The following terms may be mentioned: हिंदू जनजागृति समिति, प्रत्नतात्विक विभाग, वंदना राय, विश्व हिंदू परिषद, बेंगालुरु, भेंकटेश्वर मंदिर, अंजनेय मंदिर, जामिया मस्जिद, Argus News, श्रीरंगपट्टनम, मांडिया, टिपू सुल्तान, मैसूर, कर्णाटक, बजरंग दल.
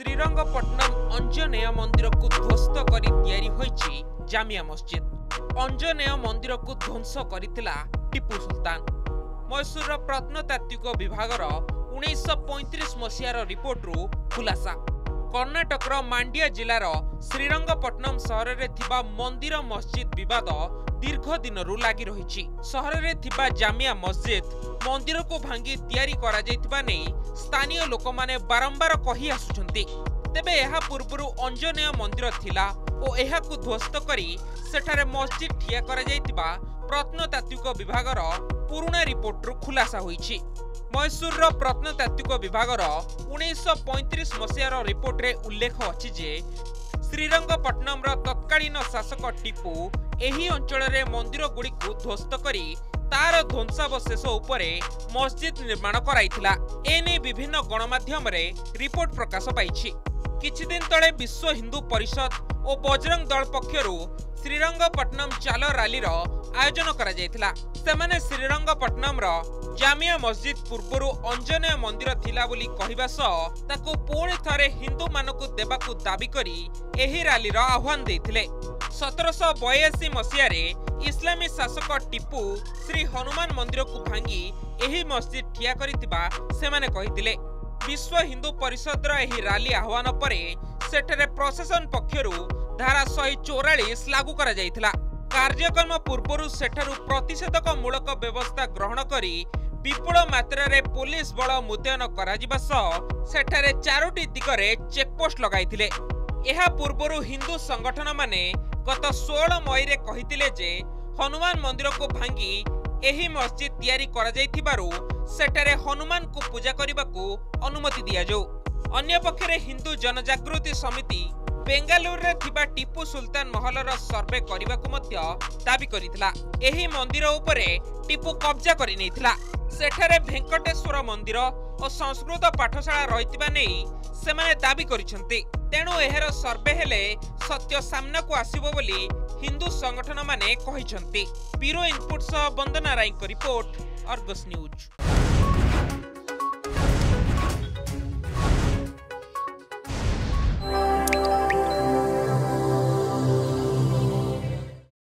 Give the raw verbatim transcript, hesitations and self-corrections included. श्रीरंगपट्टनम अंजनेय मंदिर को ध्वस्त कर तैयारी जामिया मस्जिद। अंजनेय मंदिर को ध्वंस कर टिपू सुल्तान। मैसूर प्रत्नतात्विक विभाग उन्नीस पैंतीस मसीहार रिपोर्ट रु खुलासा। कर्णाटक मांडिया जिलार श्रीरंगपट्टनम सहर में थिबा मंदिर मस्जिद विवाद दीर्घ दिन लगी रही। सहर में थिबा जामिया मस्जिद मंदिर को भांगी तैयारी करा जायतिबा नै स्थानीय लोक माने बारंबार कही आसुछंती। तेबे एहा पूर्वरु अंजनेय मंदिर थिला ओ एहाकु ध्वस्त करी सेठारे मस्जिद ठिया करा जायतिबा प्रत्नतात्विक विभागर पुराना रिपोर्ट खुलासा होईछि। मैसूर प्रत्नतात्विक विभाग उन्नीस पैंतीस मसीहार रिपोर्ट रे उल्लेख अछि जे श्रीरंगपट्टनम तत्कालीन शासक टिपू एही अंचल रे मंदिर गुडी को ध्वस्त करी तार ध्वंसावशेष उपरे मस्जिद निर्माण कराइथिला। एने विभिन्न गणमाध्यम रे रिपोर्ट प्रकाश पाइछि। किछि दिन तळे विश्व हिंदू परिषद और बजरंग दल पक्षरु श्रीरंगपट्टनम चाल रैली रो आयोजन करा जायथिला। सेमाने श्रीरंगपट्टनम रो जामिया मस्जिद पूर्वर अंजनेय मंदिर थिला बोली कहिबा सह ताको पुणी थरे हिंदू मानकु देबाकु दाबी करी एही रैली रा आह्वान देथिले। सत्रह सौ बयासी मसीहा रे इस्लामी शासक टिपू श्री हनुमान मंदिर को भांगी एही मस्जिद ठिया करितिबा सेमाने कहिथिले। विश्व हिंदू परिषद रा एही रैली आह्वान परे सेठरे प्रशासन पक्षरु धारा एक सौ चौवालीस लागू करा जायथिला। कार्यक्रम पूर्वर सेठारु प्रतिषेधक मूलक व्यवस्था ग्रहण करी विपुल मात्रा रे पुलिस बल मुतयन कराजिबा सह सेठारे चारोटी दिगरे चेकपोस्ट लगाइथिले। एहा पूर्वर हिंदू संगठन माने गत सोलह मई रे कहिथिले जे हनुमान मंदिर को भांगी एही मस्जिद तैयारी करा जायथिबारु सेठारे हनुमान को पूजा करिबाकू अनुमति दिया जाऊ। अन्य पक्षरे हिंदू जनजागृति समिति बेंगालुरु रे थिबा टिपू सुल्तान महलर सर्वे करने को दावी करितला। एही मंदिर उपरे टिपू कब्जा करि नेथिला। सेठारे भेंकटेश्वर मंदिर और संस्कृत पाठशाला रहितबा नेई सेमाने दावी करिसंती। तेणु एहर सर्वे हेले सत्य सामना को आसीबो बोली हिंदू संगठन माने कहिसंती। ब्यूरो इनपुट सह वंदना राय report, Argus news.